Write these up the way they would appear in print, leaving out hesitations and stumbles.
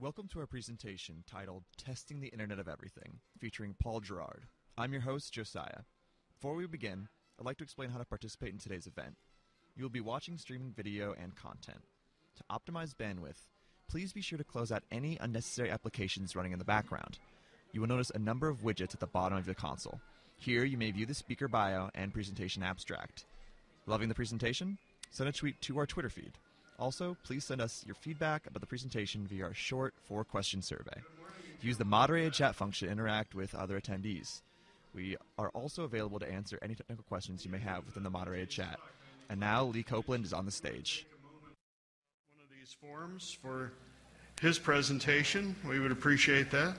Welcome to our presentation titled Testing the Internet of Everything, featuring Paul Gerrard. I'm your host, Josiah. Before we begin, I'd like to explain how to participate in today's event. You will be watching streaming video and content. To optimize bandwidth, please be sure to close out any unnecessary applications running in the background. You will notice a number of widgets at the bottom of your console. Here, you may view the speaker bio and presentation abstract. Loving the presentation? Send a tweet to our Twitter feed. Also, please send us your feedback about the presentation via our short 4-question survey. Use the moderated chat function to interact with other attendees. We are also available to answer any technical questions you may have within the moderated chat. And now, Lee Copeland is on the stage. One of these forms for his presentation, we would appreciate that.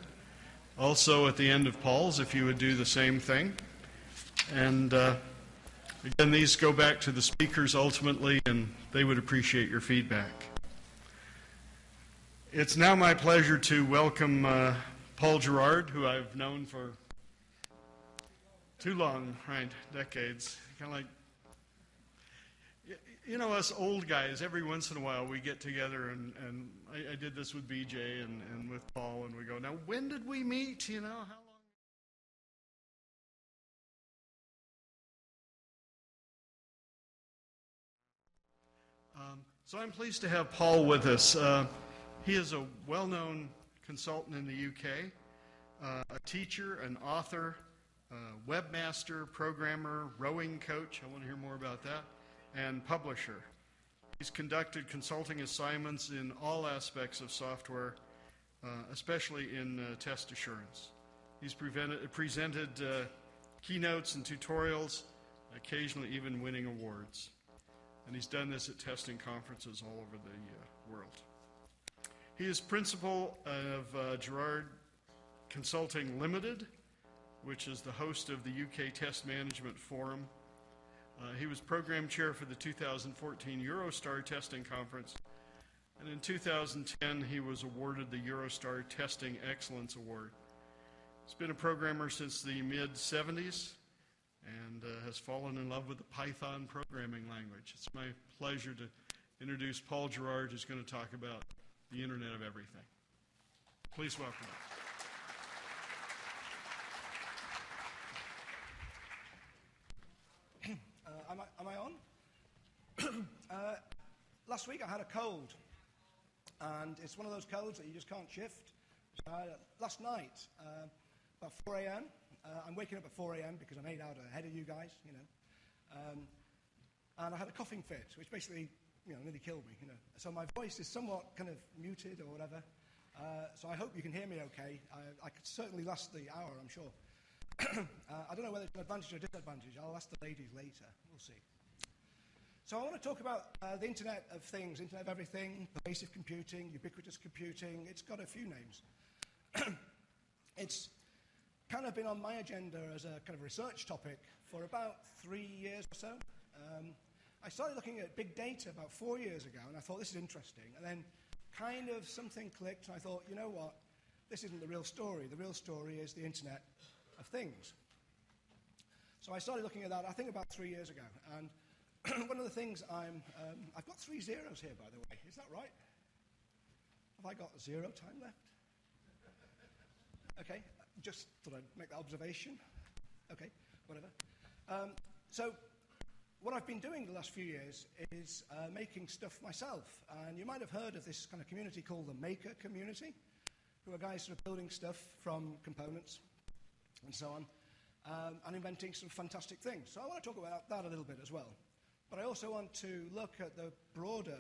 Also, at the end of Paul's, if you would do the same thing. And again, these go back to the speakers ultimately, and they would appreciate your feedback. It's now my pleasure to welcome Paul Gerrard, who I've known for too long, right? Decades. Kind of like, you know, us old guys, every once in a while we get together, and I did this with BJ and with Paul, and we go, now when did we meet, you know? How So I'm pleased to have Paul with us. He is a well-known consultant in the UK, a teacher, an author, webmaster, programmer, rowing coach, I want to hear more about that, and publisher. He's conducted consulting assignments in all aspects of software, especially in test assurance. He's presented keynotes and tutorials, occasionally even winning awards. And he's done this at testing conferences all over the world. He is principal of Gerrard Consulting Limited, which is the host of the UK Test Management Forum. He was program chair for the 2014 Eurostar Testing Conference. And in 2010, he was awarded the Eurostar Testing Excellence Award. He's been a programmer since the mid-'70s. And has fallen in love with the Python programming language. It's my pleasure to introduce Paul Gerrard, who's going to talk about the Internet of Everything. Please welcome him. Am I on? Last week I had a cold, and it's one of those colds that you just can't shift. Last night, about 4 a.m., I'm waking up at 4 a.m. because I'm 8 hours ahead of you guys, you know. And I had a coughing fit, which basically, you know, nearly killed me, you know. So my voice is somewhat kind of muted or whatever. So I hope you can hear me okay. I could certainly last the hour, I'm sure. I don't know whether it's an advantage or disadvantage. I'll ask the ladies later. We'll see. So I want to talk about the Internet of Things, Internet of Everything, pervasive computing, ubiquitous computing. It's got a few names. It's kind of been on my agenda as a kind of research topic for about 3 years or so. I started looking at big data about 4 years ago, and I thought, this is interesting. And then kind of something clicked, and I thought, you know what? This isn't the real story. The real story is the Internet of Things. So I started looking at that, I think, about 3 years ago. And one of the things I've got 3 zeros here, by the way. Is that right? Have I got 0 time left? Okay. Just thought I'd make that observation. Okay, whatever. So what I've been doing the last few years is making stuff myself. And you might have heard of this kind of community called the Maker Community, who are guys sort of building stuff from components and so on, and inventing some fantastic things. So I want to talk about that a little bit as well. But I also want to look at the broader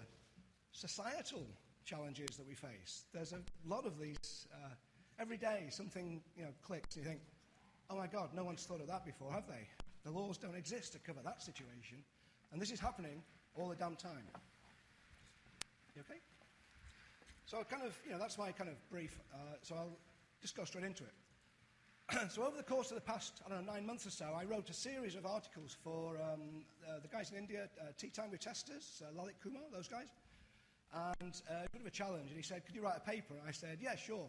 societal challenges that we face. There's a lot of these. Every day, something, you know, clicks. You think, oh my God, no one's thought of that before, have they? The laws don't exist to cover that situation. And this is happening all the damn time. You okay? So kind of, you know, that's my kind of brief. So I'll just go straight into it. So over the course of the past, I don't know, 9 months or so, I wrote a series of articles for the guys in India, Tea Time with Testers, Lalit Kumar, those guys. And a bit of a challenge. And he said, could you write a paper? And I said, yeah, sure.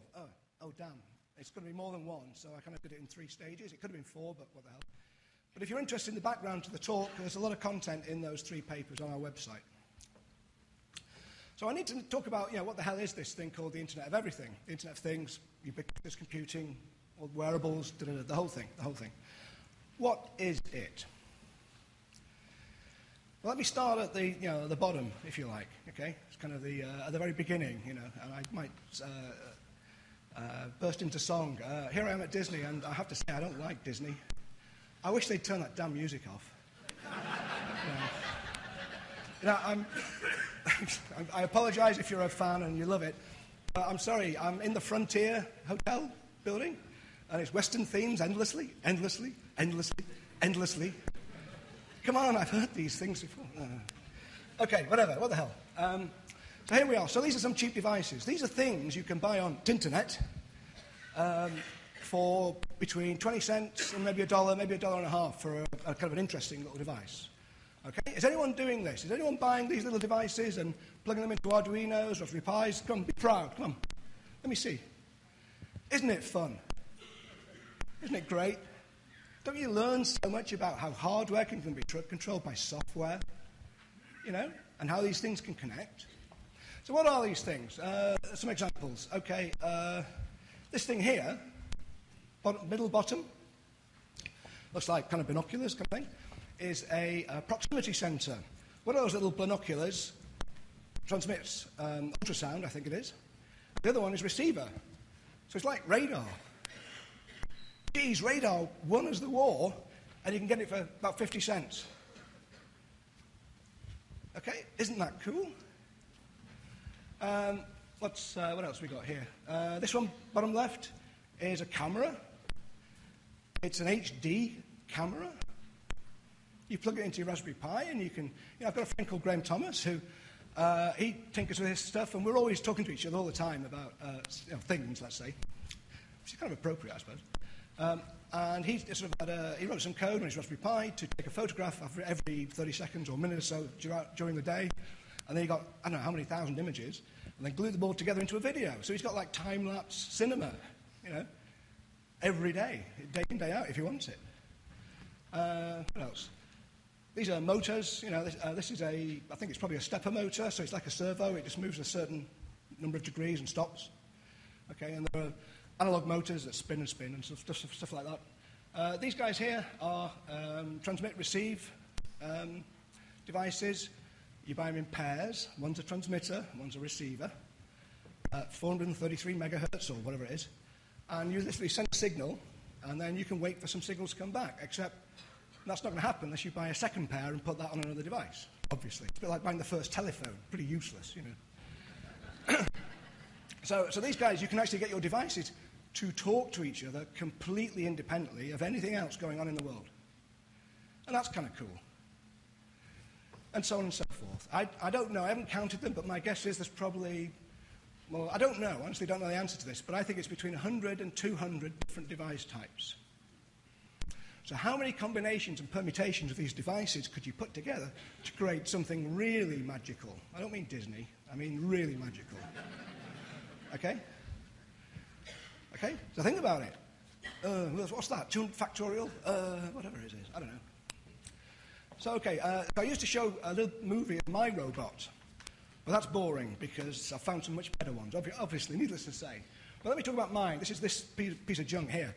Oh, damn, it's going to be more than one, so I kind of did it in 3 stages. It could have been 4, but what the hell. But if you're interested in the background to the talk, there's a lot of content in those 3 papers on our website. So I need to talk about, you know, what the hell is this thing called the Internet of Everything? The Internet of Things, ubiquitous computing, wearables, the whole thing, What is it? Well, let me start at the, the bottom, if you like, okay? It's kind of the, at the very beginning, and I might burst into song. Here I am at Disney, and I have to say I don't like Disney. I wish they'd turn that damn music off. I apologize if you're a fan and you love it, but I'm sorry, I'm in the Frontier Hotel building, and it's Western themes endlessly, endlessly. Come on, I've heard these things before. Okay, whatever, what the hell. So here we are. So these are some cheap devices. These are things you can buy on Tinternet for between 20 cents and maybe $1.50 for a kind of an interesting little device. Okay? Is anyone doing this? Is anyone buying these little devices and plugging them into Arduinos, Raspberry Pis? Come on, be proud. Come on. Let me see. Isn't it fun? Isn't it great? Don't you learn so much about how hardware can be controlled by software, and how these things can connect? So what are these things? Some examples. Okay, this thing here, middle bottom, looks like kind of binoculars kind of thing, is a proximity sensor. One of those little binoculars transmits ultrasound, I think it is. The other one is receiver. So it's like radar. Geez, radar won us the war, and you can get it for about 50 cents. Okay, isn't that cool? What else we got here? This one, bottom left, is a camera. It's an HD camera. You plug it into your Raspberry Pi, and you can, I've got a friend called Graham Thomas who, he tinkers with his stuff, and we're always talking to each other all the time about things, let's say, which is kind of appropriate, I suppose. And he, sort of had a, he wrote some code on his Raspberry Pi to take a photograph every 30 seconds or a minute or so during the day, and then he got, I don't know how many thousand images, and then glued them all together into a video. So he's got like time-lapse cinema, every day, day in, day out, if he wants it. What else? These are motors, this is a, I think it's probably a stepper motor, so it's like a servo, it just moves a certain number of degrees and stops. Okay, and there are analog motors that spin and spin and stuff like that. These guys here are transmit-receive devices. You buy them in pairs. One's a transmitter, one's a receiver, 433 megahertz or whatever it is. And you literally send a signal, and then you can wait for some signals to come back, except that's not going to happen unless you buy a second pair and put that on another device, obviously. It's a bit like buying the first telephone. Pretty useless, So these guys, you can actually get your devices to talk to each other completely independently of anything else going on in the world. And that's kind of cool. And so on and so forth. I don't know, I haven't counted them, but my guess is there's probably, well, I don't know, honestly don't know the answer to this, but I think it's between 100 and 200 different device types. So how many combinations and permutations of these devices could you put together to create something really magical? I don't mean Disney, I mean really magical. Okay? Okay? So think about it. What's that? 200 factorial? Whatever it is. I don't know. So, okay. I used to show a little movie of my robot. But that's boring because I found some much better ones, obviously, needless to say. But let me talk about mine. This is this piece of junk here.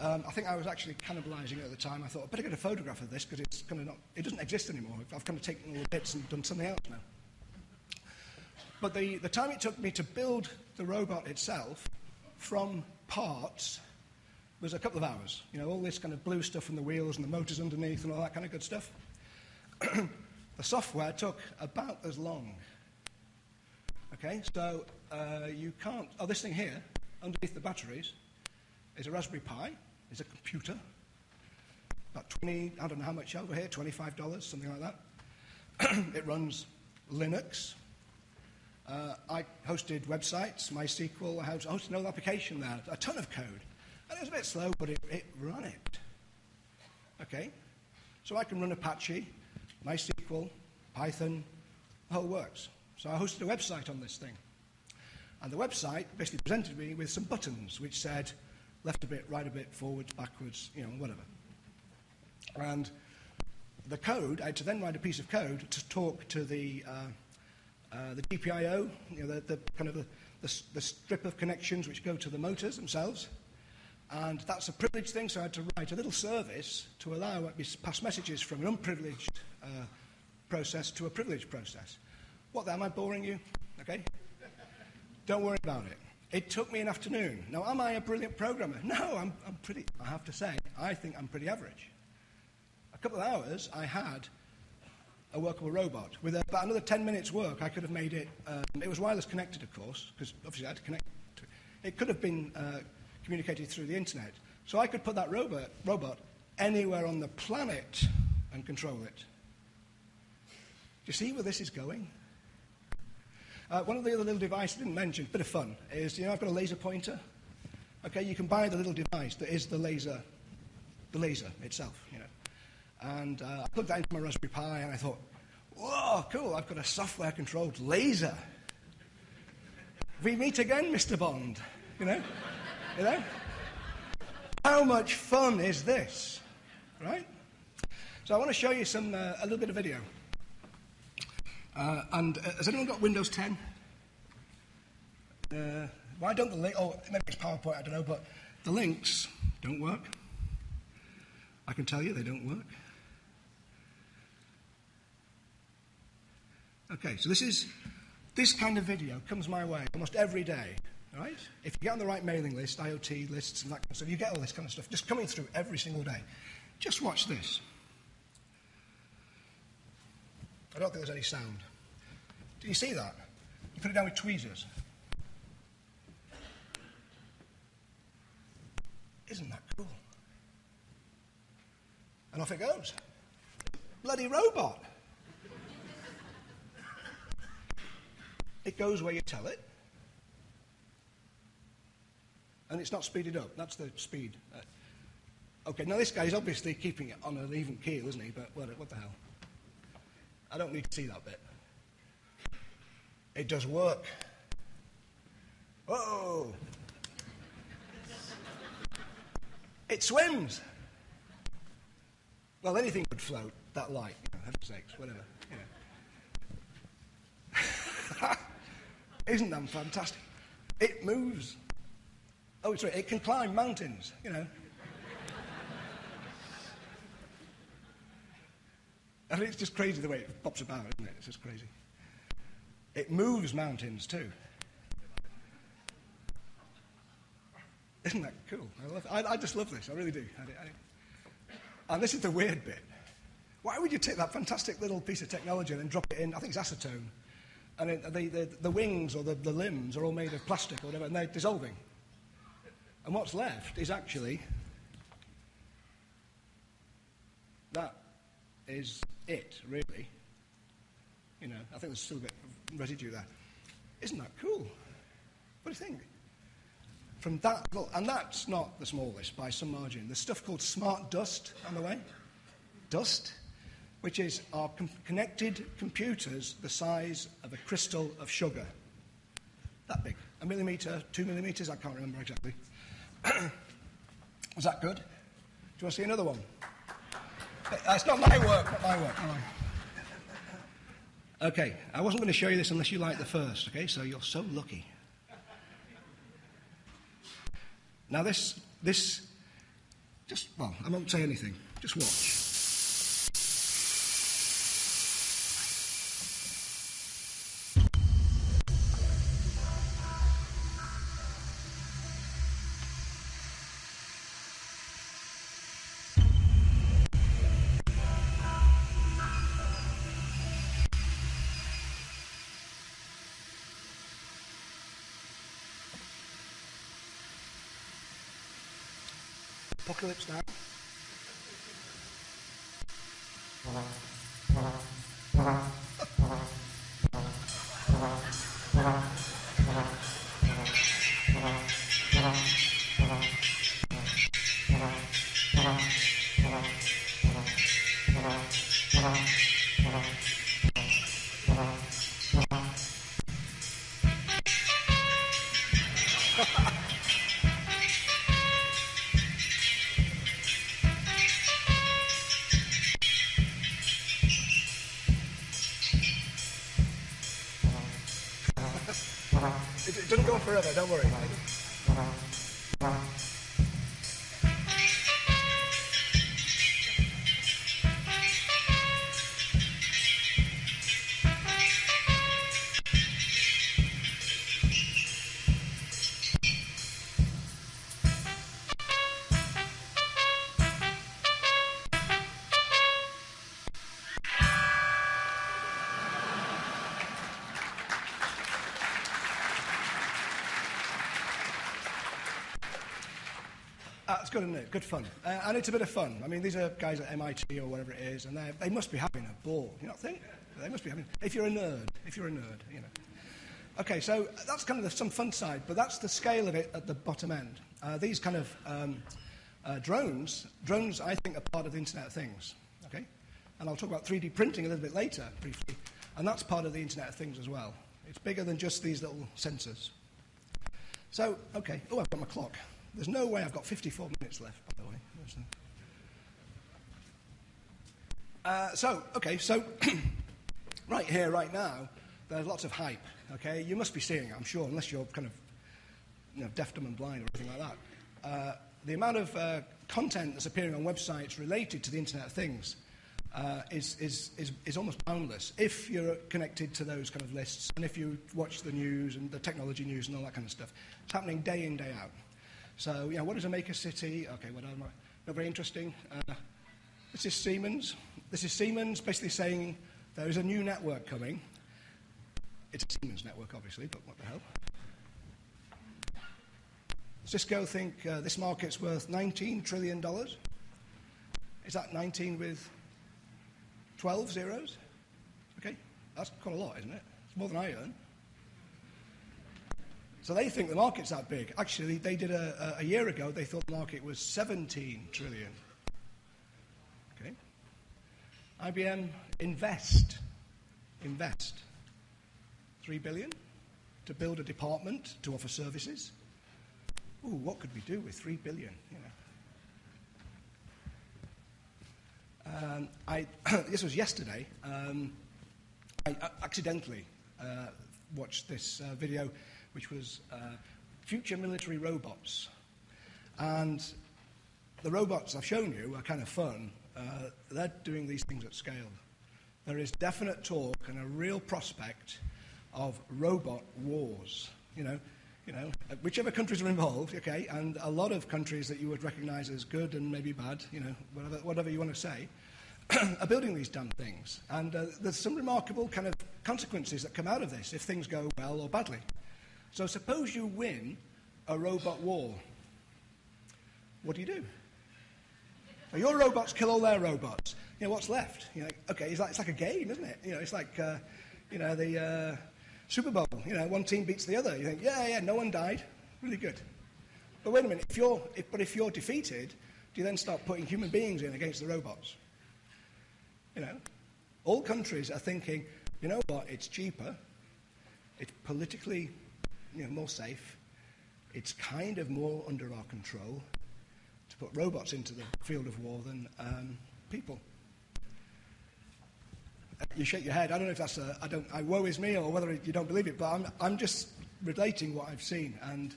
I think I was actually cannibalizing it at the time. I thought, I'd better get a photograph of this because it's kind of not, it doesn't exist anymore. I've kind of taken all the bits and done something else now. But the time it took me to build the robot itself from parts was a couple of hours. All this kind of blue stuff from the wheels and the motors underneath and all that kind of good stuff. The software took about as long. Okay, so you can't... Oh, this thing here, underneath the batteries, is a Raspberry Pi, is a computer. About 20, I don't know how much over here, $25, something like that. It runs Linux. I hosted websites, MySQL, I hosted an old application there, a ton of code. And it was a bit slow, but it ran it. Okay? So I can run Apache, MySQL, Python, the whole works. So I hosted a website on this thing. And the website basically presented me with some buttons which said left a bit, right a bit, forwards, backwards, whatever. And the code, I had to then write a piece of code to talk to the The GPIO, the strip of connections which go to the motors themselves. And that's a privileged thing, so I had to write a little service to allow pass messages from an unprivileged process to a privileged process. What, am I boring you? Okay? Don't worry about it. It took me an afternoon. Now, am I a brilliant programmer? No, I have to say, I think I'm pretty average. A couple of hours, I had a workable robot. With about another 10 minutes work, I could have made it, it was wireless connected, of course, because obviously I had to connect to it. It could have been communicated through the internet. So I could put that robot anywhere on the planet and control it. Do you see where this is going? One of the other little devices I didn't mention, bit of fun, is, I've got a laser pointer. Okay, you can buy the little device that is the laser itself, And I plugged that into my Raspberry Pi and I thought, whoa, cool, I've got a software-controlled laser. We meet again, Mr. Bond, How much fun is this, right? So I want to show you some, a little bit of video. And has anyone got Windows 10? Why don't the link? Oh, maybe it's PowerPoint. I don't know, but the links don't work. I can tell you they don't work. Okay, so this kind of video comes my way almost every day, right? If you get on the right mailing list, IoT lists, and that kind of stuff, you get all this kind of stuff just coming through every single day. Just watch this. I don't think there's any sound. Do you see that? You put it down with tweezers. Isn't that cool? And off it goes. Bloody robot. It goes where you tell it. And it's not speeded up. That's the speed. Okay, now this guy's obviously keeping it on an even keel, isn't he? But what the hell? I don't need to see that bit. It does work. Whoa! It swims. Well, anything could float. That light, heaven's sakes, whatever. Isn't that fantastic? It moves. Oh, sorry, it can climb mountains. I mean, it's just crazy the way it pops about, isn't it? It's just crazy. It moves mountains, too. Isn't that cool? I just love this. I really do. And this is the weird bit. Why would you take that fantastic little piece of technology and then drop it in, I think it's acetone, and the wings or the limbs are all made of plastic or whatever, and they're dissolving. And what's left is actually that. Is it, really. I think there's still a bit of residue there. Isn't that cool? What do you think? From that, well, and that's not the smallest by some margin. There's stuff called smart dust on the way. Dust, which is our connected computers the size of a crystal of sugar. That big. A millimetre, 2 millimetres, I can't remember exactly. Was that good? Do you want to see another one? It's not my work, not my work. Oh. Okay, I wasn't going to show you this unless you liked the first, okay? So you're so lucky. Now this, just, well, I won't say anything. Just watch. Apocalypse Now. forever, don't worry. Good, isn't it? Good fun. And it's a bit of fun. I mean, these are guys at MIT or whatever it is, and they must be having a ball. You not think? They must be having. If you're a nerd, you know. Okay, so that's kind of some fun side, but that's the scale of it at the bottom end. These kind of drones, I think, are part of the Internet of Things. Okay, and I'll talk about 3D printing a little bit later, briefly, and that's part of the Internet of Things as well. It's bigger than just these little sensors. So, okay. Oh, I've got my clock. There's no way I've got 54 minutes left, by the way. So, right here, right now, there's lots of hype, okay? You must be seeing it, I'm sure, unless you're kind of, you know, deaf, dumb, and blind or anything like that. The amount of content that's appearing on websites related to the Internet of Things is almost boundless if you're connected to those kind of lists and if you watch the news and the technology news and all that kind of stuff. It's happening day in, day out. So, yeah, what does it make a city? Okay, well, not very interesting. This is Siemens. Basically saying there is a new network coming. It's a Siemens network, obviously, but what the hell? Cisco think this market's worth $19 trillion. Is that 19 with 12 zeros? Okay, that's quite a lot, isn't it? It's more than I earn. So they think the market's that big. Actually, they did a year ago, they thought the market was 17 trillion. Okay. IBM invest 3 billion to build a department to offer services. Ooh, what could we do with 3 billion, you know? This was yesterday. I accidentally watched this video, which was future military robots. And the robots I've shown you are kind of fun. They're doing these things at scale. There is definite talk and a real prospect of robot wars. You know, whichever countries are involved, okay, and a lot of countries that you would recognize as good and maybe bad, you know, whatever you want to say, are building these damn things. And there's some remarkable kind of consequences that come out of this if things go well or badly. So suppose you win a robot war. What do you do? So your robots kill all their robots. You know, what's left? You know, okay, it's like a game, isn't it? You know, it's like the Super Bowl. You know, one team beats the other. You think, yeah, no one died, really good. But wait a minute. If you're defeated, do you then start putting human beings in against the robots? You know, all countries are thinking, you know what? It's cheaper. It's politically, you know, more safe. It's kind of more under our control to put robots into the field of war than people. You shake your head. I don't know if that's woe is me or whether you don't believe it, but I'm just relating what I've seen. And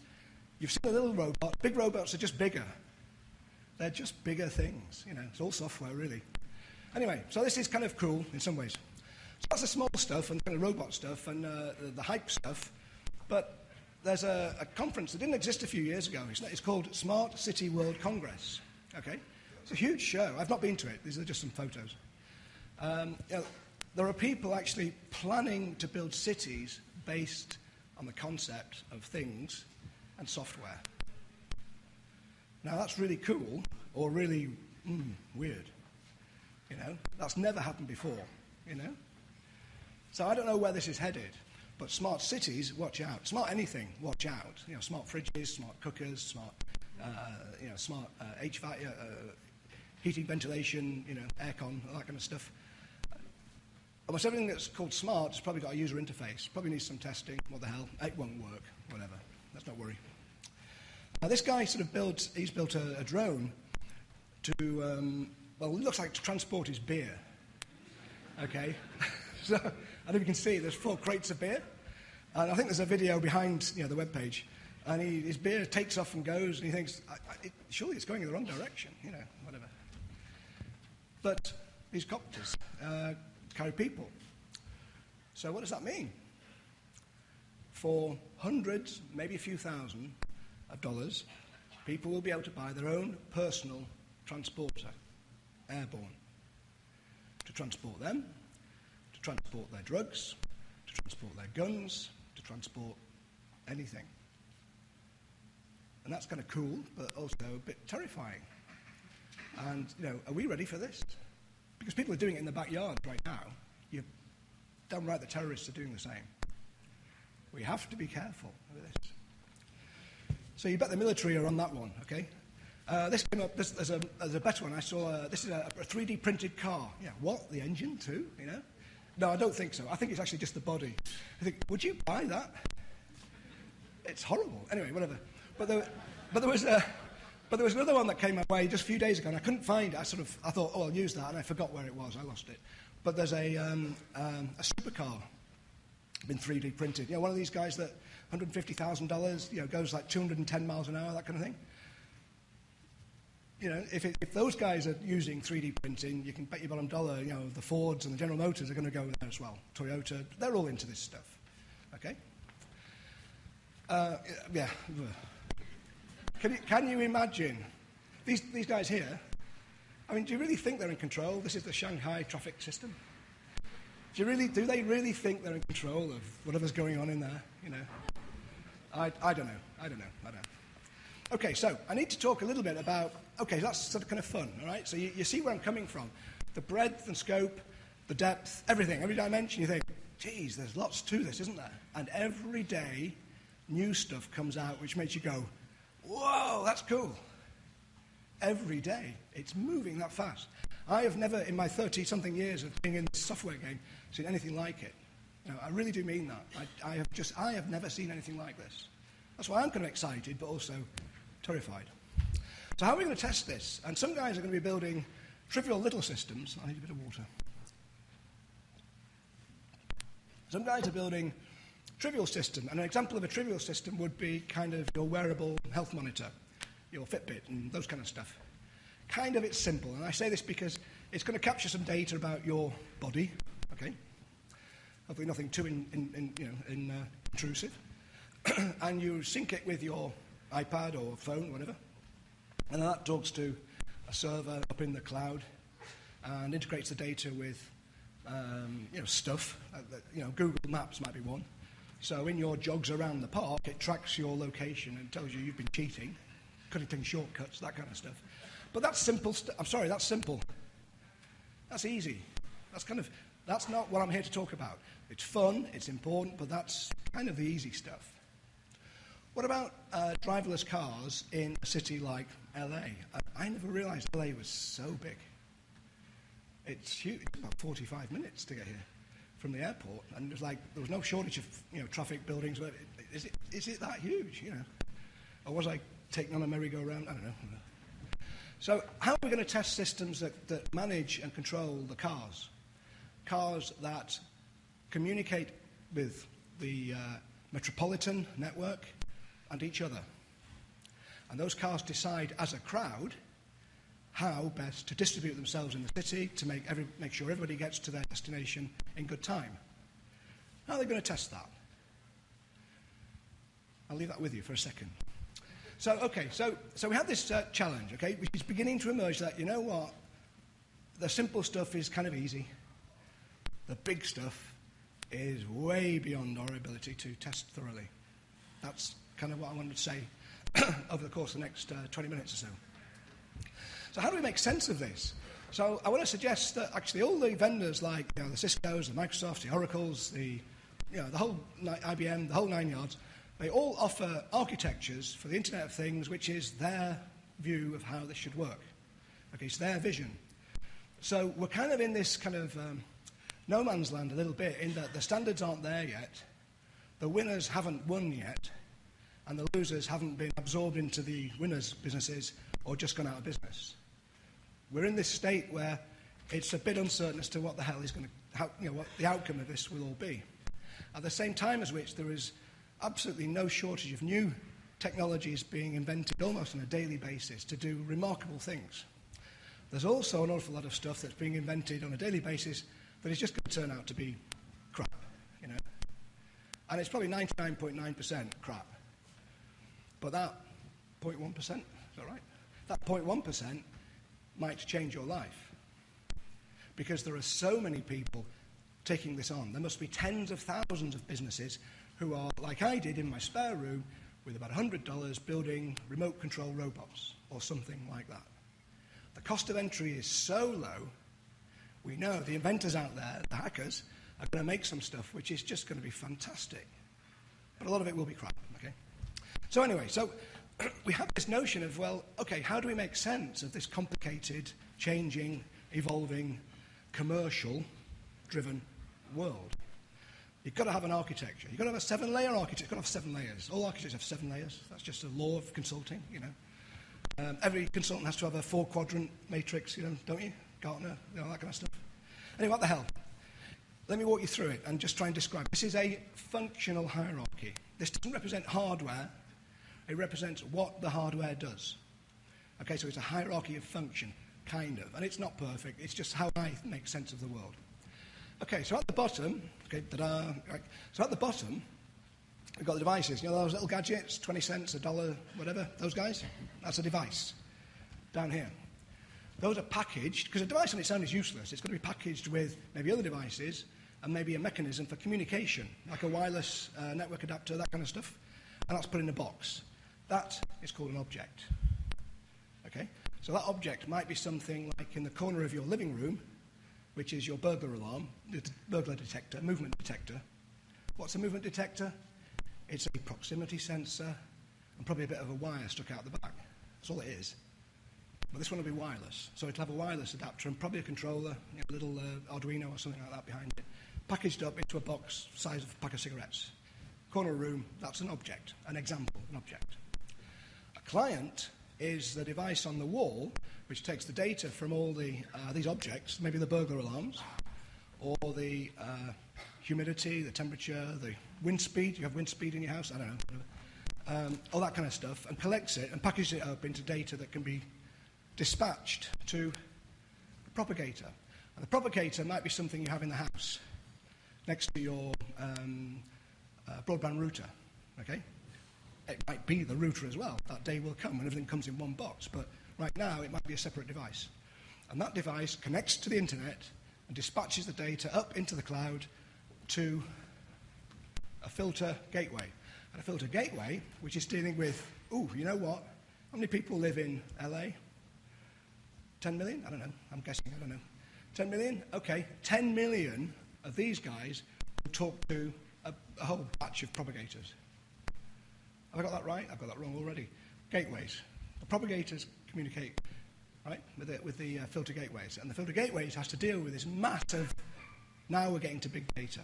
you've seen a little robot. Big robots are just bigger. They're just bigger things. You know, it's all software really. Anyway, so this is kind of cool in some ways. So that's the small stuff and kind of robot stuff and the hype stuff, but there's a conference that didn't exist a few years ago. It's called Smart City World Congress. Okay, it's a huge show. I've not been to it. These are just some photos. You know, there are people actually planning to build cities based on the concept of things and software. Now that's really cool or really weird. You know, that's never happened before. You know, so I don't know where this is headed. But smart cities, watch out. Smart anything, watch out. You know, smart fridges, smart cookers, smart, smart HVAC, heating, ventilation, you know, aircon, all that kind of stuff. Almost everything that's called smart has probably got a user interface. Probably needs some testing. What the hell? It won't work. Whatever. Let's not worry. Now, this guy he's built a drone to, it looks like to transport his beer. Okay. So, I don't know if you can see, there's 4 crates of beer. And I think there's a video behind the web page. And his beard takes off and goes, and he thinks, surely it's going in the wrong direction, whatever. But these copters carry people. So what does that mean? For hundreds, maybe a few thousand of dollars, people will be able to buy their own personal transporter, airborne, to transport them, to transport their drugs, to transport their guns, to transport anything. And that's kind of cool, but also a bit terrifying. And, are we ready for this? Because people are doing it in the backyard right now. You're damn right the terrorists are doing the same. We have to be careful with this. So you bet the military are on that one, okay? This came up, there's a better one. I saw, this is a 3D printed car. Yeah, what, the engine too, No, I don't think so. I think it's actually just the body. I think, would you buy that? It's horrible. Anyway, whatever. But there was another one that came my way just a few days ago, and I couldn't find it. I thought, oh, I'll use that, and I forgot where it was. I lost it. But there's a supercar been 3D printed. One of these guys that $150,000, goes like 210 miles an hour, that kind of thing. If those guys are using 3D printing, you can bet your bottom dollar, the Fords and the General Motors are going to go there as well. Toyota, they're all into this stuff, okay? Yeah. Can you imagine? These guys here, I mean, do you really think they're in control? This is the Shanghai traffic system. Do they really think they're in control of whatever's going on in there? I don't know. I don't know. Okay, so I need to talk a little bit about, okay, that's sort of kind of fun, all right? So you see where I'm coming from. The breadth and scope, the depth, everything, every dimension, you think, geez, there's lots to this, isn't there? And every day, new stuff comes out which makes you go, whoa, that's cool. Every day, it's moving that fast. I have never, in my 30-something years of being in this software game, seen anything like it. I really do mean that. I have never seen anything like this. That's why I'm kind of excited, but also terrified. So how are we going to test this? And some guys are going to be building trivial little systems. I need a bit of water. Some guys are building trivial systems. And an example of a trivial system would be kind of your wearable health monitor, your Fitbit, and those kind of stuff. Kind of it's simple, and I say this because it's going to capture some data about your body, okay? Hopefully nothing too intrusive. And you sync it with your iPad or phone, whatever, and then that talks to a server up in the cloud and integrates the data with, stuff. Google Maps might be one. So in your jogs around the park, it tracks your location and tells you you've been cheating, cutting shortcuts, that kind of stuff. But that's simple stuff. I'm sorry, that's simple. That's easy. That's not what I'm here to talk about. It's fun, it's important, but that's kind of the easy stuff. What about driverless cars in a city like LA? I never realized LA was so big. It's huge. It's about 45 minutes to get here from the airport, and it was like there was no shortage of traffic, buildings. But is it that huge? Or was I taking on a merry-go-round? I don't know. So how are we going to test systems that manage and control the cars? Cars that communicate with the metropolitan network and each other. And those cars decide as a crowd how best to distribute themselves in the city to make sure everybody gets to their destination in good time. How are they going to test that? I'll leave that with you for a second. So, okay, so we have this challenge, okay, which is beginning to emerge that, the simple stuff is kind of easy. The big stuff is way beyond our ability to test thoroughly. That's kind of what I wanted to say over the course of the next 20 minutes or so. So how do we make sense of this? So I want to suggest that actually all the vendors like the Ciscos, the Microsofts, the Oracles, the whole IBM, the whole nine yards, they all offer architectures for the Internet of Things, which is their view of how this should work. Okay, it's their vision. So we're kind of in this kind of no man's land a little bit, in that the standards aren't there yet, the winners haven't won yet, and the losers haven't been absorbed into the winners' businesses or just gone out of business. We're in this state where it's a bit uncertain as to what the hell is going to, how, what the outcome of this will all be. at the same time as which there is absolutely no shortage of new technologies being invented almost on a daily basis to do remarkable things. There's also an awful lot of stuff that's being invented on a daily basis that is just going to turn out to be crap, you know. And it's probably 99.9% crap. But that 0.1%, is that right? That 0.1% might change your life. Because there are so many people taking this on. There must be tens of thousands of businesses who are, like I did in my spare room, with about $100 building remote control robots or something like that. The cost of entry is so low, we know the inventors out there, the hackers, are going to make some stuff which is just going to be fantastic. But a lot of it will be crap, okay? So anyway, so we have this notion of, well, okay, how do we make sense of this complicated, changing, evolving, commercial-driven world? You've got to have an architecture. You've got to have a seven-layer architecture. You've got to have 7 layers. All architectures have 7 layers. That's just a law of consulting, you know. Every consultant has to have a 4-quadrant matrix, you know, don't you? Gartner, you know, that kind of stuff. Anyway, what the hell? Let me walk you through it and just try and describe. This is a functional hierarchy. This doesn't represent hardware. It represents what the hardware does. Okay, so it's a hierarchy of function, kind of. And it's not perfect. It's just how I make sense of the world. Okay, so at the bottom, okay, da-da, right. So at the bottom, we've got the devices. You know those little gadgets, 20 cents, a dollar, whatever, those guys? That's a device down here. Those are packaged, because a device on its own is useless. It's got to be packaged with maybe other devices and maybe a mechanism for communication, like a wireless network adapter, that kind of stuff, and that's put in a box. That is called an object. Okay, so that object might be something like in the corner of your living room, which is your burglar alarm, the burglar detector, movement detector. What's a movement detector? It's a proximity sensor and probably a bit of a wire stuck out the back. That's all it is. But this one will be wireless. So it'll have a wireless adapter and probably a controller, you know, a little Arduino or something like that behind it, packaged up into a box size of a pack of cigarettes. Corner room, that's an object, an example, an object. A client is the device on the wall which takes the data from all the, these objects, maybe the burglar alarms, or the humidity, the temperature, the wind speed. You have wind speed in your house? I don't know. All that kind of stuff, and collects it and packages it up into data that can be dispatched to the propagator. And the propagator might be something you have in the house next to your broadband router, okay? It might be the router as well. That day will come when everything comes in one box, but right now, it might be a separate device. And that device connects to the internet and dispatches the data up into the cloud to a filter gateway. And a filter gateway, which is dealing with, ooh, you know what? How many people live in LA? 10 million? I don't know. I'm guessing. I don't know. 10 million? Okay. 10 million of these guys will talk to a whole batch of propagators. Have I got that right? I've got that wrong already. Gateways. The propagators communicate, right, with the filter gateways. And the filter gateways has to deal with this massive, now we're getting to big data.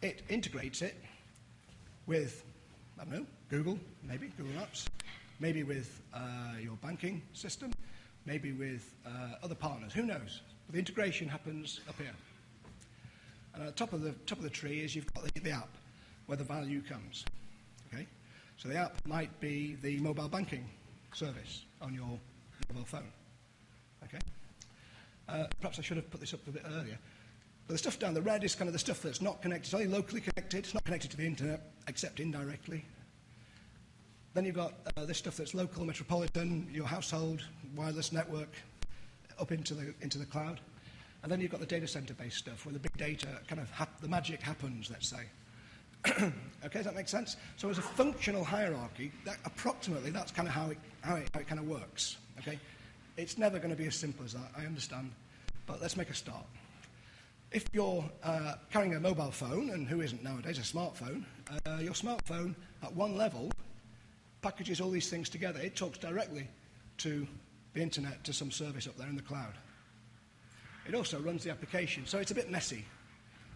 It integrates it with, I don't know, Google, maybe, Google Apps, maybe with your banking system, maybe with other partners, who knows? But the integration happens up here. And at the top of the tree is you've got the app, where the value comes, okay? So the app might be the mobile banking service on your mobile phone, okay? Perhaps I should have put this up a bit earlier. But the stuff down the red is kind of the stuff that's not connected. It's only locally connected. It's not connected to the internet, except indirectly. Then you've got this stuff that's local, metropolitan, your household, wireless network, up into the cloud. And then you've got the data center-based stuff, where the big data, kind of the magic happens, let's say. Okay, does that make sense? So as a functional hierarchy, that approximately that's kind of how it kind of works. Okay, it's never going to be as simple as that. I understand, but let's make a start. If you're carrying a mobile phone, and who isn't nowadays, a smartphone, your smartphone at one level packages all these things together. It talks directly to the internet, to some service up there in the cloud. It also runs the application, so it's a bit messy.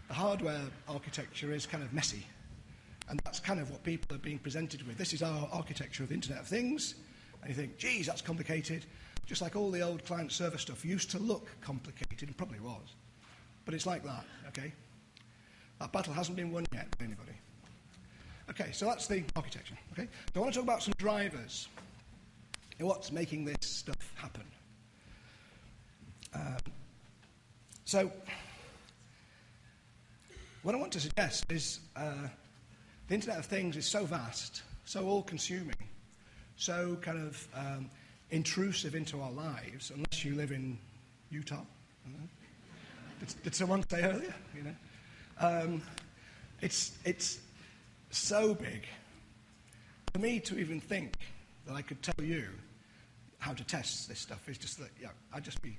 The hardware architecture is kind of messy. And that's kind of what people are being presented with. This is our architecture of the Internet of Things. And you think, geez, that's complicated. Just like all the old client-server stuff used to look complicated, and probably was. But it's like that, okay? That battle hasn't been won yet by anybody. Okay, so that's the architecture. Okay, so I want to talk about some drivers and what's making this stuff happen. So what I want to suggest is the Internet of Things is so vast, so all-consuming, so kind of intrusive into our lives, unless you live in Utah. I don't know. Did someone say earlier? You know, it's so big. For me to even think that I could tell you how to test this stuff is just that, yeah, I'd just be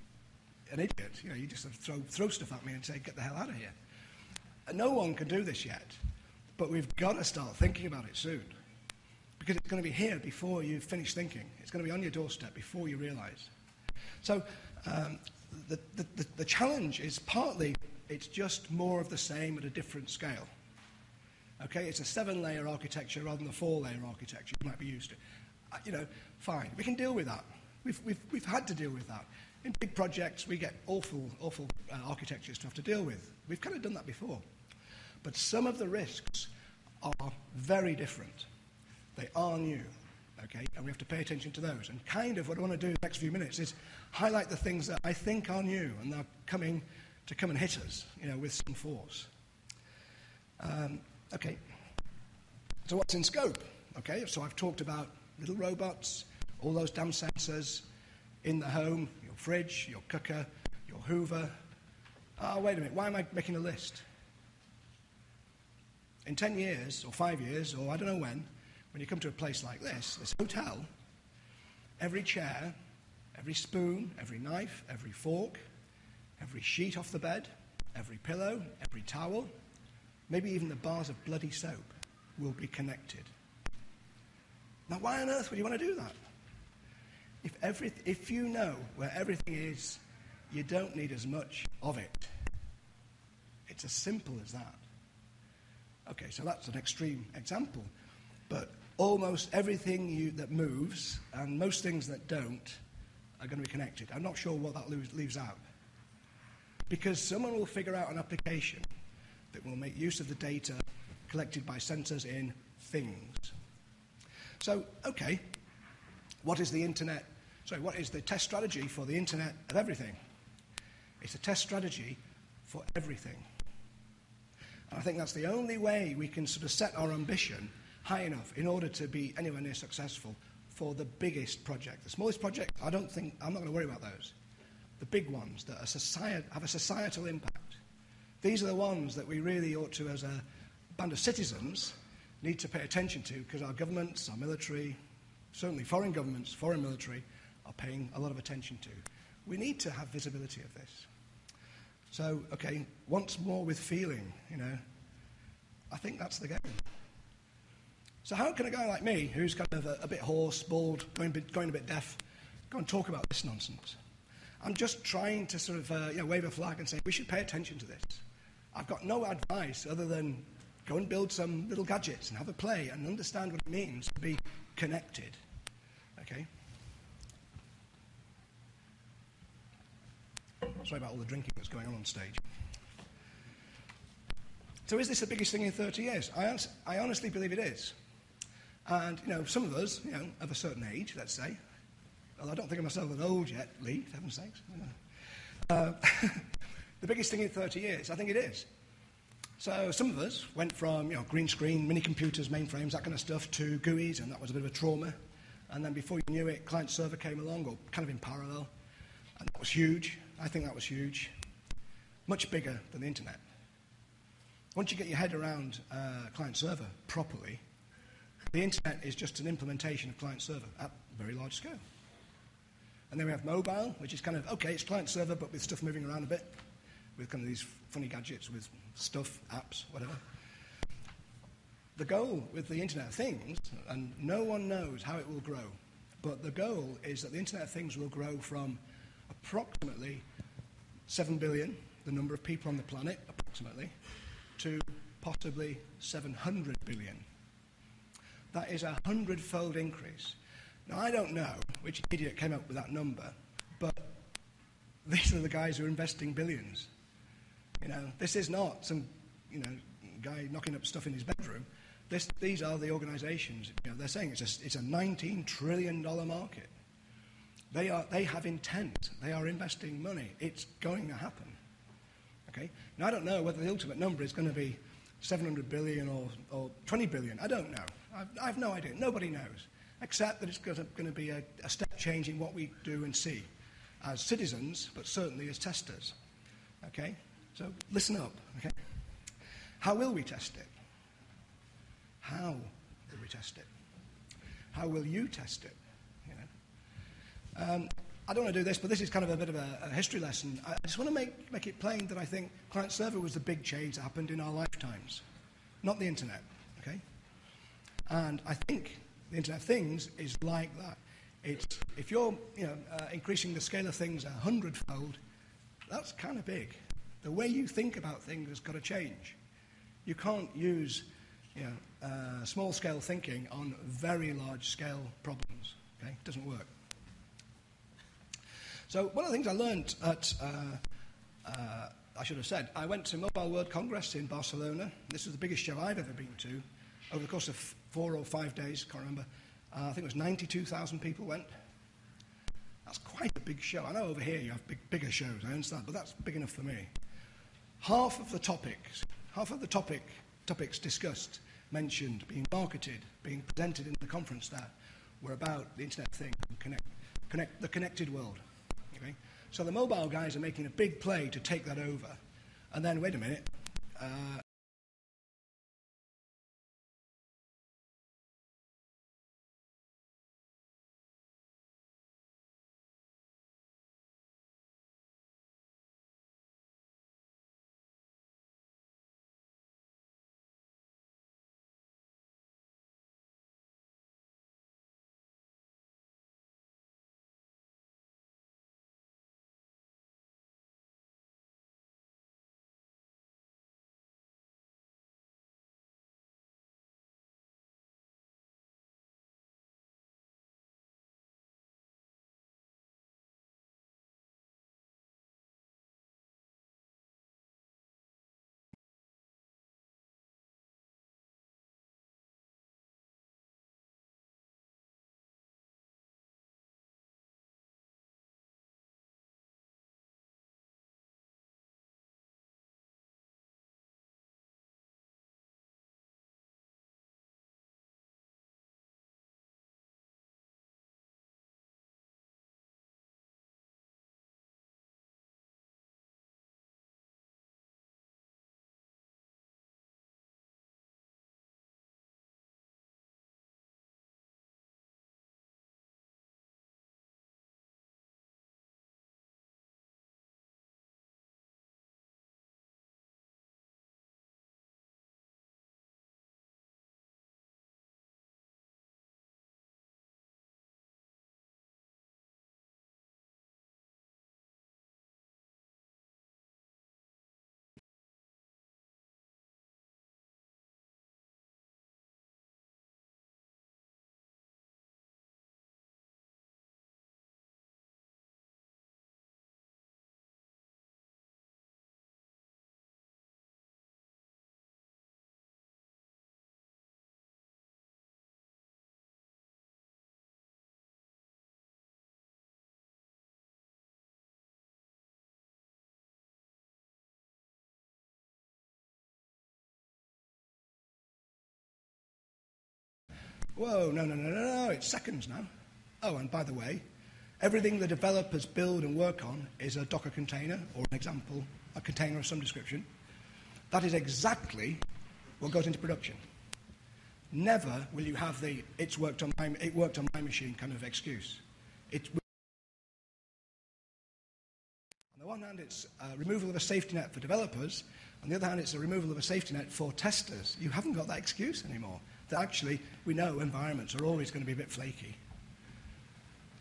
an idiot. You know, you just throw stuff at me and say, get the hell out of here. And no one can do this yet, but we've got to start thinking about it soon, because it's going to be here before you finish thinking. It's going to be on your doorstep before you realize. So the challenge is partly it's just more of the same at a different scale. Okay, it's a 7-layer architecture rather than the 4-layer architecture you might be used to. You know, fine, we can deal with that. We've had to deal with that. In big projects, we get awful architecture stuff to deal with. We've kind of done that before. But some of the risks are very different. They are new, okay? And we have to pay attention to those. And kind of what I want to do in the next few minutes is highlight the things that I think are new and they're coming to come and hit us, you know, with some force. Okay, so what's in scope? Okay, so I've talked about little robots, all those damn sensors in the home, your fridge, your cooker, your Hoover. Oh, wait a minute, why am I making a list? In 10 years, or 5 years, or I don't know when you come to a place like this, this hotel, every chair, every spoon, every knife, every fork, every sheet off the bed, every pillow, every towel, maybe even the bars of bloody soap will be connected. Now, why on earth would you want to do that? If you know where everything is, you don't need as much of it. It's as simple as that. Okay, so that's an extreme example. But almost everything that moves and most things that don't are going to be connected. I'm not sure what that leaves out. Because someone will figure out an application that will make use of the data collected by sensors in things. So, okay, what is the test strategy for the Internet of Everything? It's a test strategy for everything. And I think that's the only way we can sort of set our ambition high enough in order to be anywhere near successful for the biggest project. The smallest project, I'm not going to worry about those. The big ones that have a societal impact. These are the ones that we really ought to, as a band of citizens, need to pay attention to, because our governments, our military, certainly foreign governments, foreign military, are paying a lot of attention to. We need to have visibility of this. So, okay, once more with feeling, you know, I think that's the game. So how can a guy like me, who's kind of a bit hoarse, bald, going a bit deaf, go and talk about this nonsense? I'm just trying to sort of you know, wave a flag and say, we should pay attention to this. I've got no advice other than go and build some little gadgets and have a play and understand what it means to be connected, okay? Sorry about all the drinking that's going on stage. So is this the biggest thing in 30 years? I honestly believe it is. And, you know, some of us, you know, of a certain age, let's say, well, I don't think of myself as old yet, Lee, for heaven's sakes. The biggest thing in 30 years, I think it is. So some of us went from, you know, green screen, mini computers, mainframes, that kind of stuff, to GUIs, and that was a bit of a trauma. And then before you knew it, client-server came along, or kind of in parallel, and that was huge. I think that was huge. Much bigger than the Internet. Once you get your head around client-server properly, the Internet is just an implementation of client-server at very large scale. And then we have mobile, which is kind of, okay, it's client-server, but with stuff moving around a bit, with kind of these funny gadgets, with stuff, apps, whatever. The goal with the Internet of Things, and no one knows how it will grow, but the goal is that the Internet of Things will grow from approximately 7 billion, the number of people on the planet, approximately, to possibly 700 billion. That is a 100-fold increase. Now, I don't know which idiot came up with that number, but these are the guys who are investing billions. You know, this is not some you know, guy knocking up stuff in his bedroom. These are the organizations. You know, they're saying it's a $19 trillion market. They have intent. They are investing money. It's going to happen. Okay? Now, I don't know whether the ultimate number is going to be 700 billion or 20 billion. I don't know. I have no idea. Nobody knows, except that it's going to be a step change in what we do and see as citizens, but certainly as testers. Okay? So listen up. Okay? How will we test it? How will we test it? How will you test it? You know? I don't want to do this, but this is kind of a bit of a history lesson. I just want to make it plain that I think client server was the big change that happened in our lifetimes, not the internet, okay? And I think the Internet of Things is like that. It's, if you're increasing the scale of things 100-fold, that's kind of big. The way you think about things has got to change. You can't use small-scale thinking on very large-scale problems, okay? It doesn't work. So one of the things I learned at, I should have said, I went to Mobile World Congress in Barcelona. This was the biggest show I've ever been to. Over the course of 4 or 5 days, can't remember, I think it was 92,000 people went. That's quite a big show. I know over here you have bigger shows, I understand, but that's big enough for me. Half of the topics discussed, mentioned, being marketed, being presented in the conference there, were about the Internet of Things and the connected world. Okay? So the mobile guys are making a big play to take that over. And then, wait a minute, whoa, no, it's seconds now. Oh, and by the way, everything the developers build and work on is a Docker container or an example, a container of some description. That is exactly what goes into production. Never will you have the it worked on my machine kind of excuse. On the one hand, it's a removal of a safety net for developers. On the other hand, it's a removal of a safety net for testers. You haven't got that excuse anymore. That actually, we know environments are always going to be a bit flaky.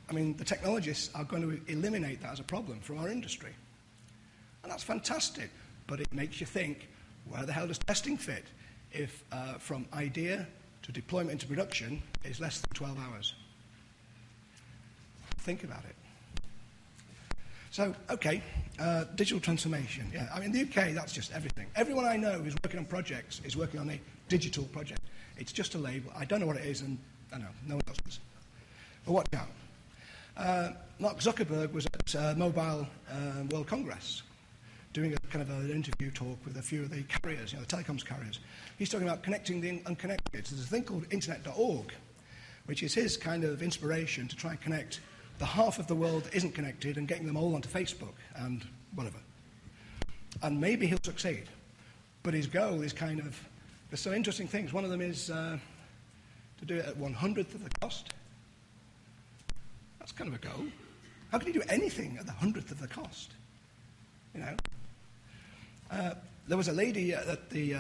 I mean, the technologists are going to eliminate that as a problem from our industry. And that's fantastic, but it makes you think, where the hell does testing fit if from idea to deployment into production is less than 12 hours? Think about it. So, okay, digital transformation. Yeah, I mean, in the UK, that's just everything. Everyone I know who's working on projects is working on a digital project. It's just a label. I don't know what it is, and I know no one else does. But watch out. Mark Zuckerberg was at Mobile World Congress doing a kind of an interview talk with a few of the carriers, you know, the telecoms carriers. He's talking about connecting the unconnected. So there's a thing called internet.org, which is his kind of inspiration to try and connect the half of the world that isn't connected and getting them all onto Facebook and whatever. And maybe he'll succeed. But his goal is kind of, there's some interesting things. One of them is to do it at 1/100th of the cost. That's kind of a goal. How can you do anything at the 100th of the cost? You know? There was a lady at the,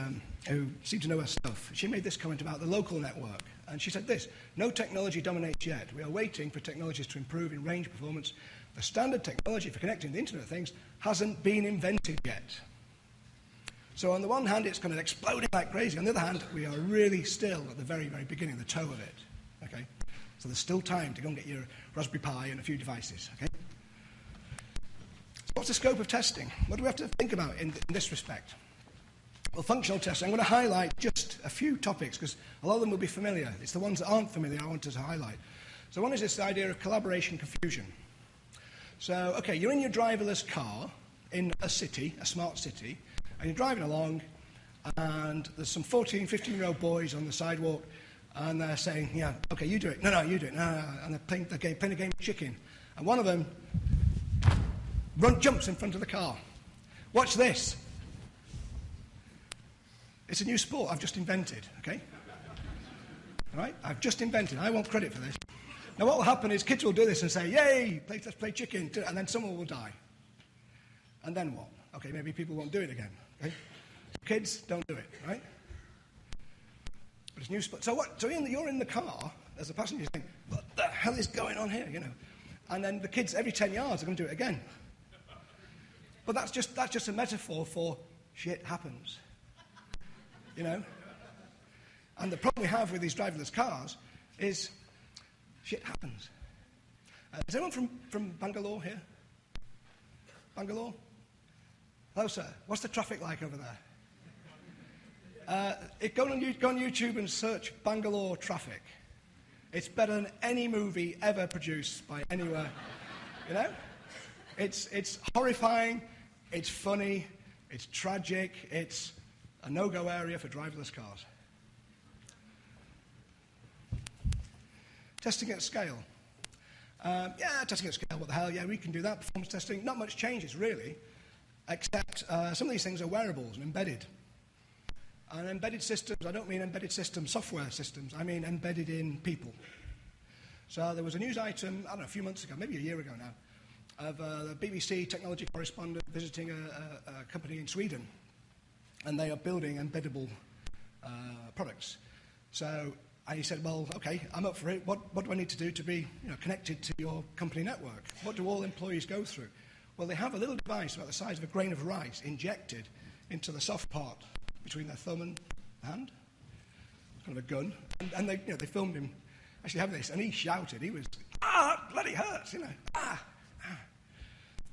who seemed to know her stuff. She made this comment about the local network. And she said this: no technology dominates yet. We are waiting for technologies to improve in range performance. The standard technology for connecting the Internet of Things hasn't been invented yet. So on the one hand, it's kind of exploding like crazy. On the other hand, we are really still at the very, very beginning, the toe of it. Okay? So there's still time to go and get your Raspberry Pi and a few devices. Okay? So what's the scope of testing? What do we have to think about in this respect? Well, functional testing, I'm going to highlight just a few topics because a lot of them will be familiar. It's the ones that aren't familiar I wanted to highlight. So one is this idea of collaboration confusion. So, okay, you're in your driverless car in a city, a smart city, and you're driving along and there's some 14, 15-year-old boys on the sidewalk and they're saying, yeah, okay, you do it. No, no, you do it. No, no, no. And they're playing a game of chicken. And one of them jumps in front of the car. Watch this. It's a new sport I've just invented, okay? All right? I've just invented. I want credit for this. Now, what will happen is kids will do this and say, yay, let's play chicken, and then someone will die. And then what? Okay, maybe people won't do it again, okay? Kids, don't do it, right? But it's a new sport. So what? So you're in the car as a passenger, you think, what the hell is going on here, you know? And then the kids, every 10 yards, are going to do it again. But that's just a metaphor for shit happens. You know? And the problem we have with these driverless cars is shit happens. Is anyone from Bangalore here? Bangalore? Hello, sir. What's the traffic like over there? Go on YouTube and search Bangalore traffic. It's better than any movie ever produced by anywhere. You know? It's horrifying. It's funny. It's tragic. It's a no-go area for driverless cars. Testing at scale. Yeah, testing at scale, what the hell, yeah, we can do that. Performance testing, not much changes, really, except some of these things are wearables and embedded. And embedded systems, I don't mean embedded system software systems, I mean embedded in people. So there was a news item, I don't know, a few months ago, maybe a year ago now, of the BBC technology correspondent visiting a company in Sweden. And they are building embeddable products. So I said, well, okay, I'm up for it. What do I need to do to be connected to your company network? What do all employees go through? Well, they have a little device about the size of a grain of rice injected into the soft part between their thumb and hand, kind of a gun. And they, they filmed him actually having this, and he shouted. He was, ah, that bloody hurts, ah, ah.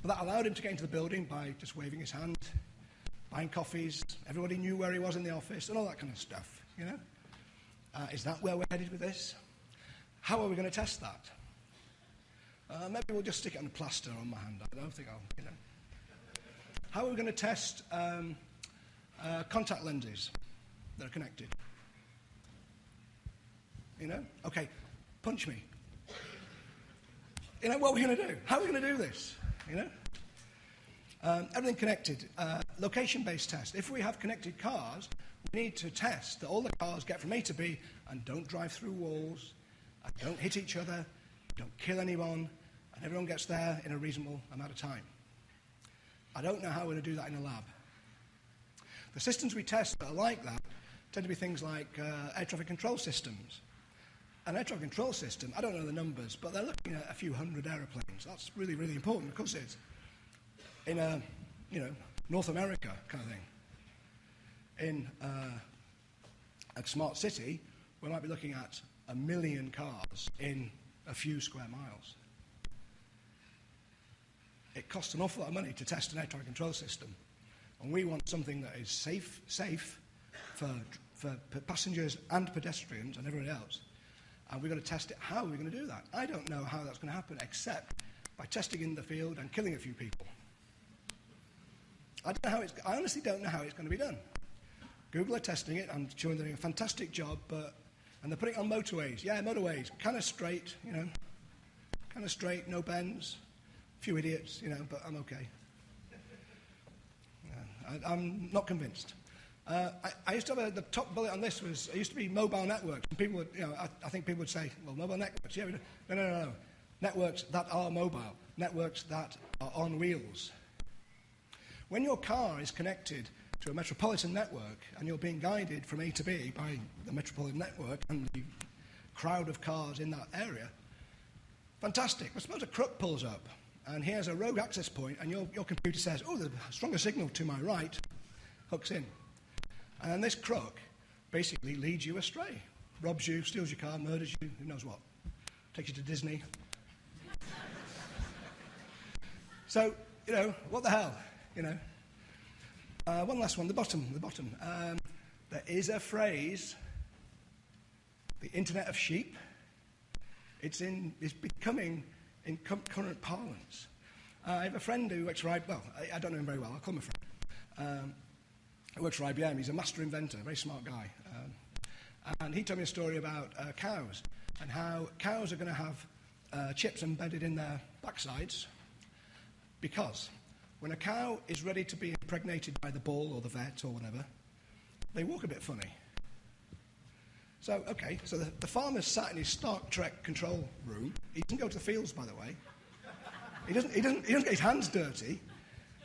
But that allowed him to get into the building by just waving his hand, buying coffees, everybody knew where he was in the office, and all that kind of stuff, Is that where we're headed with this? How are we going to test that? Maybe we'll just stick it on a plaster on my hand. I don't think I'll, How are we going to test contact lenses that are connected? Okay, punch me. What are we going to do? How are we going to do this, Everything connected, location-based test. If we have connected cars, we need to test that all the cars get from A to B and don't drive through walls, and don't hit each other, don't kill anyone, and everyone gets there in a reasonable amount of time. I don't know how we're going to do that in a lab. The systems we test that are like that tend to be things like air traffic control systems. An air traffic control system, I don't know the numbers, but they're looking at a few hundred aeroplanes. That's really, really important, of course it is. In North America kind of thing. In a smart city, we might be looking at 1 million cars in a few square miles. it costs an awful lot of money to test a network control system. And we want something that is safe for passengers and pedestrians and everyone else. And we're going to test it. How are we going to do that? I don't know how that's going to happen, except by testing in the field and killing a few people. I honestly don't know how it's going to be done. Google are testing it. I'm sure they're doing a fantastic job, but, and they're putting it on motorways. Yeah, motorways, kind of straight, you know, kind of straight, no bends, a few idiots, you know, but I'm okay. Yeah, I'm not convinced. I used to have the top bullet on this was, it used to be mobile networks. And people would, you know, I think people would say, well, mobile networks, yeah, we do. No. Networks that are mobile, networks that are on wheels. When your car is connected to a metropolitan network and you're being guided from A to B by the metropolitan network and the crowd of cars in that area, fantastic. But suppose a truck pulls up and here's a rogue access point and your computer says, oh, there's a stronger signal to my right, hooks in. And this crook basically leads you astray, robs you, steals your car, murders you, who knows what, takes you to Disney. So, you know, what the hell, you know. One last one, the bottom. There is a phrase, the Internet of Sheep. It's becoming in current parlance. I have a friend who works for IBM. Well, I don't know him very well. I'll call him a friend. He works for IBM. He's a master inventor, very smart guy. And he told me a story about cows and how cows are going to have chips embedded in their backsides because when a cow is ready to be impregnated by the bull or the vet or whatever, they walk a bit funny. So, okay, so the farmer's sat in his Star Trek control room. He doesn't go to the fields, by the way. He doesn't get his hands dirty.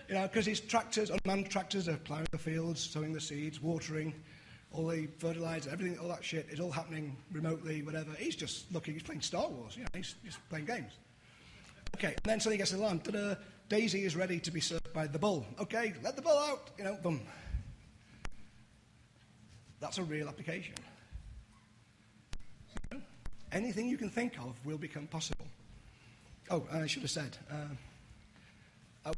You know, because his tractors, unmanned tractors, are plowing the fields, sowing the seeds, watering, all the fertilizer, everything, all that shit is all happening remotely, whatever. He's just looking, he's playing Star Wars, you know, he's just playing games. Okay, and then suddenly he gets an alarm. Ta-da, Daisy is ready to be served by the bull. Okay, let the bull out, you know, boom. That's a real application. So, anything you can think of will become possible. Oh, I should have said...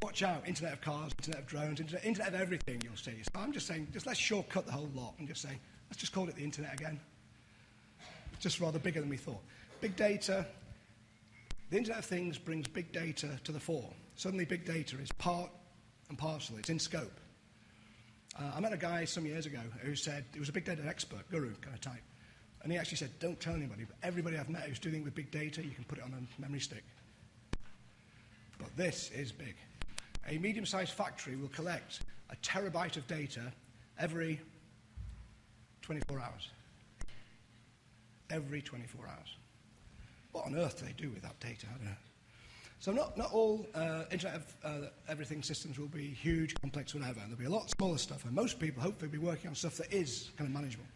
watch out, Internet of cars, Internet of drones, Internet of everything, you'll see. So I'm just saying, let's shortcut the whole lot and just say, let's just call it the Internet again. It's just rather bigger than we thought. Big data, the Internet of Things brings big data to the fore. Suddenly big data is part and parcel, it's in scope. I met a guy some years ago who said, he was a big data expert, guru kind of type, and he actually said, don't tell anybody, but everybody I've met who's dealing with big data, you can put it on a memory stick. But this is big. A medium-sized factory will collect a terabyte of data every 24 hours. Every 24 hours. What on earth do they do with that data? I don't know. So not all Internet of Everything systems will be huge, complex, whatever. There'll be a lot smaller stuff, and most people hopefully will be working on stuff that is kind of manageable.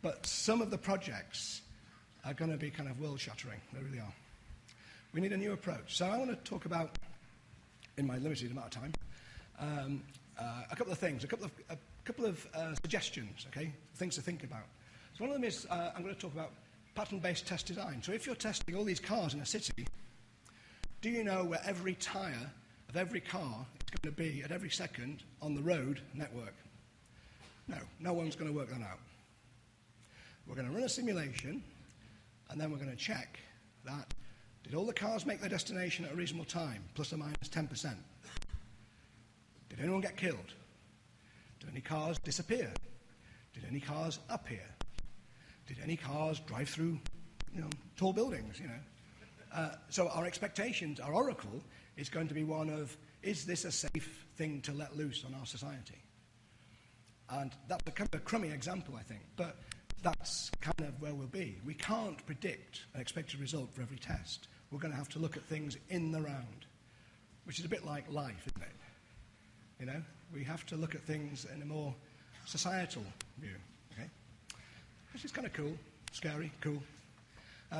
But some of the projects are going to be kind of world-shattering. They really are. We need a new approach. So I want to talk about, in my limited amount of time, a couple of things, a couple of suggestions, okay, things to think about. So one of them is I'm going to talk about pattern-based test design. So if you're testing all these cars in a city, do you know where every tire of every car is going to be at every second on the road network? No, no one's going to work that out. We're going to run a simulation, and then we're going to check that did all the cars make their destination at a reasonable time, plus or minus 10%? Did anyone get killed? Did any cars disappear? Did any cars appear? Did any cars drive through, you know, tall buildings, you know? So our expectations, our oracle, is going to be one of, is this a safe thing to let loose on our society? And that's a kind of a crummy example, I think, but that's kind of where we'll be. We can't predict an expected result for every test. We're going to have to look at things in the round, which is a bit like life, isn't it? You know, we have to look at things in a more societal view, okay? Which is kind of cool, scary, cool.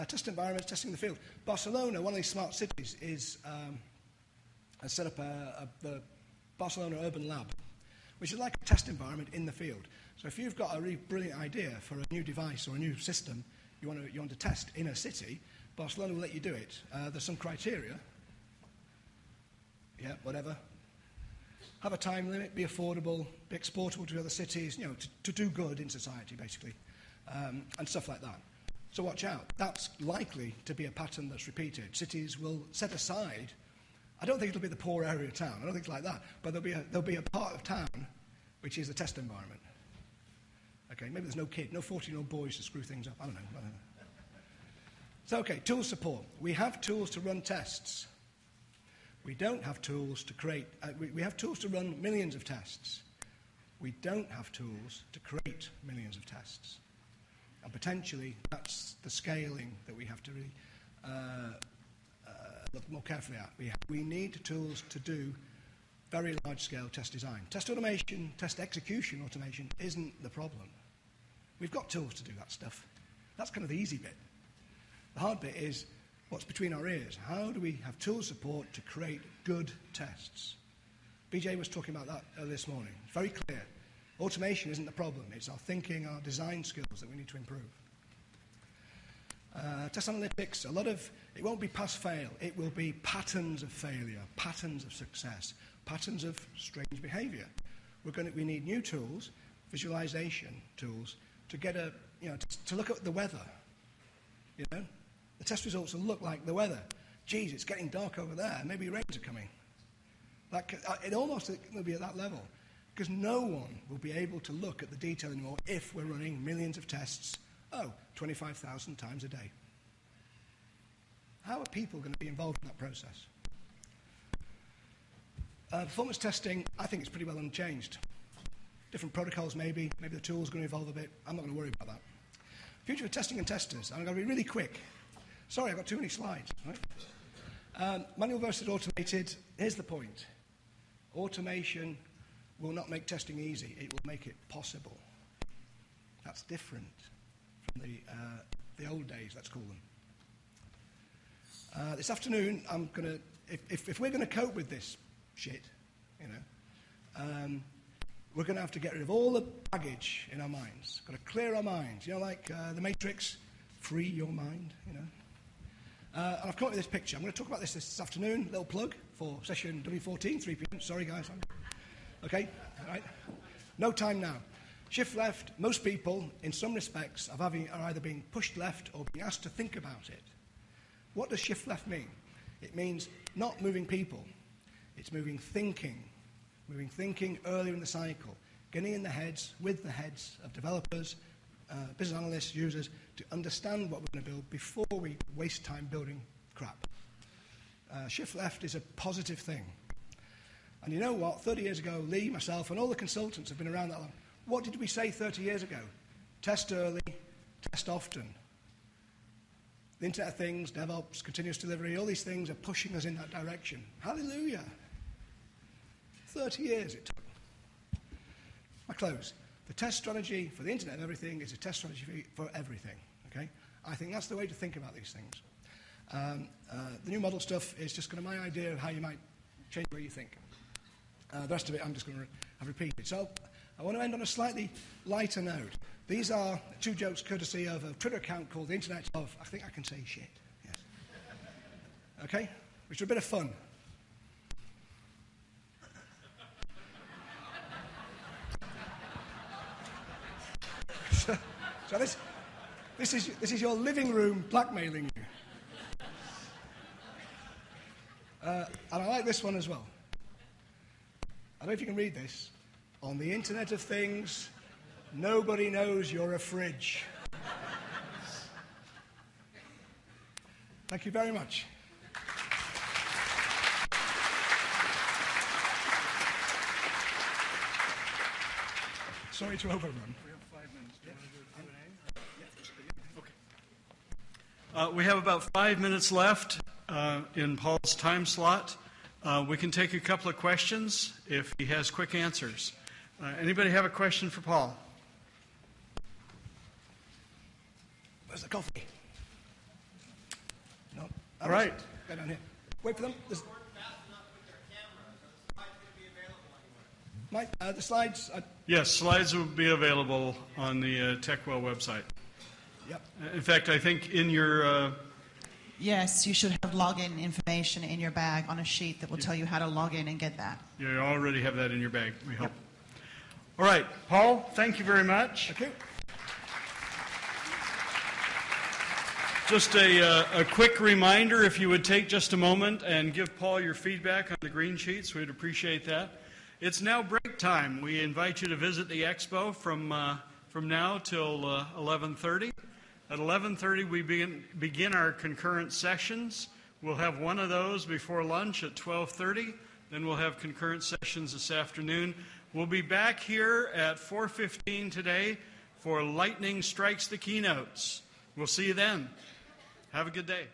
Test environments, testing the field. Barcelona, one of these smart cities, is has set up the Barcelona Urban Lab, which is like a test environment in the field. So if you've got a really brilliant idea for a new device or a new system you want to test in a city, Barcelona will let you do it. There's some criteria. yeah, whatever. Have a time limit, be affordable, be exportable to other cities, you know, to do good in society, basically, and stuff like that. So watch out. That's likely to be a pattern that's repeated. Cities will set aside, I don't think it'll be the poor area of town, I don't think it's like that, but there'll be a part of town which is the test environment. Okay, maybe there's no kid, no 14-year-old boys to screw things up, I don't know. So, okay, tool support. We have tools to run tests. We don't have tools to create, we have tools to run millions of tests. We don't have tools to create millions of tests. And potentially, that's the scaling that we have to really look more carefully at. We need tools to do very large-scale test design. Test automation, test execution automation isn't the problem. We've got tools to do that stuff. That's kind of the easy bit. The hard bit is what's between our ears. How do we have tool support to create good tests? BJ was talking about that this morning. It's very clear. Automation isn't the problem. It's our thinking, our design skills that we need to improve. Test analytics, it won't be pass-fail. It will be patterns of failure, patterns of success, patterns of strange behavior. We need new tools, visualization tools, to get a, you know, to look at the weather. You know, the test results will look like the weather. Geez, it's getting dark over there. Maybe rains are coming. It almost will be at that level. Because no one will be able to look at the detail anymore if we're running millions of tests, 25,000 times a day. How are people going to be involved in that process? Performance testing, I think it's pretty well unchanged. Different protocols maybe the tools are going to evolve a bit. I'm not going to worry about that. Future of testing and testers, I'm going to be really quick. Sorry, I've got too many slides. Right? Manual versus automated, here's the point. Automation will not make testing easy, it will make it possible. That's different from the old days, let's call them. This afternoon, I'm gonna, if we're gonna cope with this shit, you know, we're gonna have to get rid of all the baggage in our minds. Gotta clear our minds, you know, like the Matrix, free your mind, you know. And I've come up with this picture. I'm gonna talk about this afternoon, little plug for session W14, 3 p.m, sorry guys. Okay, all right. No time now. Shift left, most people, in some respects, are either being pushed left or being asked to think about it. What does shift left mean? It means not moving people. It's moving thinking earlier in the cycle, getting in the heads, with the heads of developers, business analysts, users, to understand what we're going to build before we waste time building crap. Shift left is a positive thing. And you know what, 30 years ago, Lee, myself, and all the consultants have been around that long. What did we say 30 years ago? Test early, test often. The Internet of Things, DevOps, continuous delivery, all these things are pushing us in that direction. Hallelujah. 30 years it took. I close. The test strategy for the Internet of Everything is a test strategy for everything. Okay? I think that's the way to think about these things. The new model stuff is just kind of my idea of how you might change the way you think. The rest of it I'm just going to have repeated. So I want to end on a slightly lighter note. These are two jokes courtesy of a Twitter account called the Internet of, I think I can say shit, yes. Okay, which are a bit of fun. So this is your living room blackmailing you. And I like this one as well. I don't know if you can read this. On the Internet of Things, nobody knows you're a fridge. Thank you very much. Sorry to overrun. We have 5 minutes. Do you want to do Q&A? Okay. We have about 5 minutes left in Paul's time slot. We can take a couple of questions if he has quick answers. Anybody have a question for Paul? Where's the coffee? No. All right. Go down here. Wait for them. There's... Mike, the slides. Are... Yes, slides will be available on the TechWell website. Yep. In fact, I think in your Yes, you should have login information in your bag on a sheet that will tell you how to log in and get that. You already have that in your bag, we hope. Yep. All right, Paul, thank you very much. Thank you. Just a quick reminder, if you would take just a moment and give Paul your feedback on the green sheets, we'd appreciate that. It's now break time. We invite you to visit the expo from now till 11:30. At 11:30, we begin our concurrent sessions. We'll have one of those before lunch at 12:30. Then we'll have concurrent sessions this afternoon. We'll be back here at 4:15 today for Lightning Strikes the Keynotes. We'll see you then. Have a good day.